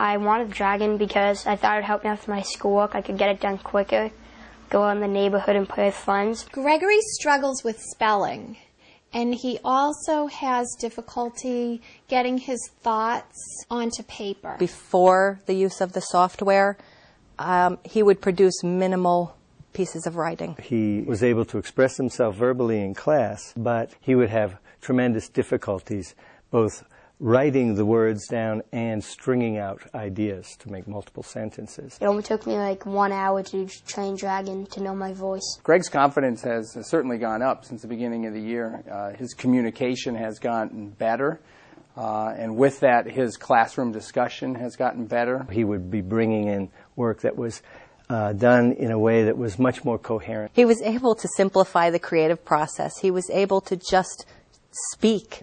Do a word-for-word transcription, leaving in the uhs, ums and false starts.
I wanted Dragon because I thought it would help me with my schoolwork. I could get it done quicker, go out in the neighborhood and play with friends. Gregory struggles with spelling, and he also has difficulty getting his thoughts onto paper. Before the use of the software, um, he would produce minimal pieces of writing. He was able to express himself verbally in class, but he would have tremendous difficulties both writing the words down and stringing out ideas to make multiple sentences. It only took me like one hour to train Dragon to know my voice. Greg's confidence has certainly gone up since the beginning of the year. Uh, his communication has gotten better, uh, and with that his classroom discussion has gotten better. He would be bringing in work that was Uh, done in a way that was much more coherent. He was able to simplify the creative process. He was able to just speak.